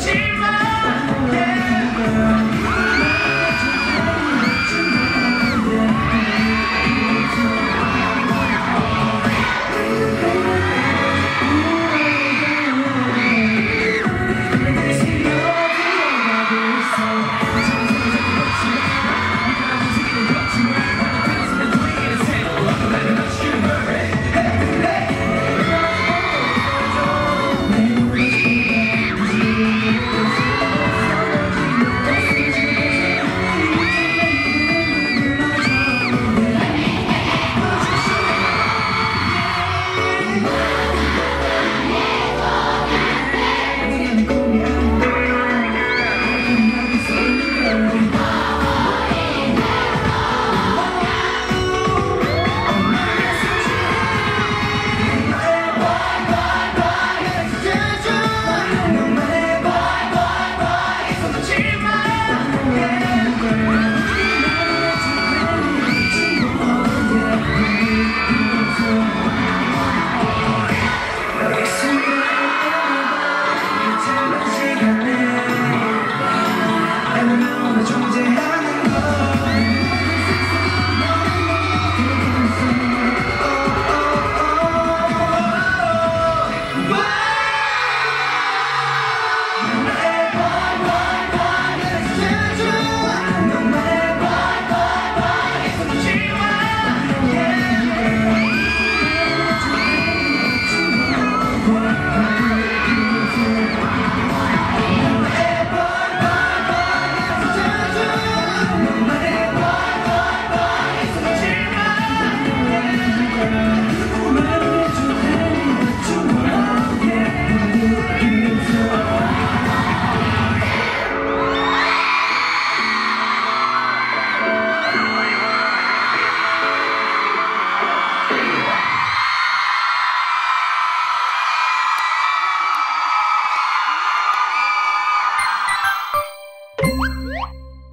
Cheers!